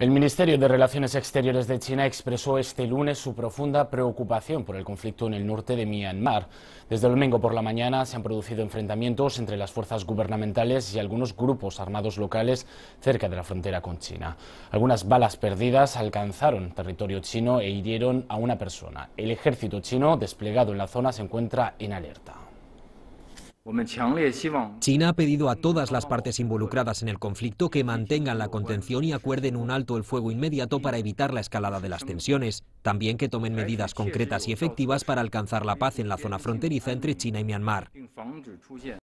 El Ministerio de Relaciones Exteriores de China expresó este lunes su profunda preocupación por el conflicto en el norte de Myanmar. Desde el domingo por la mañana se han producido enfrentamientos entre las fuerzas gubernamentales y algunos grupos armados locales cerca de la frontera con China. Algunas balas perdidas alcanzaron territorio chino e hirieron a una persona. El ejército chino desplegado en la zona se encuentra en alerta. China ha pedido a todas las partes involucradas en el conflicto que mantengan la contención y acuerden un alto el fuego inmediato para evitar la escalada de las tensiones. También que tomen medidas concretas y efectivas para alcanzar la paz en la zona fronteriza entre China y Myanmar.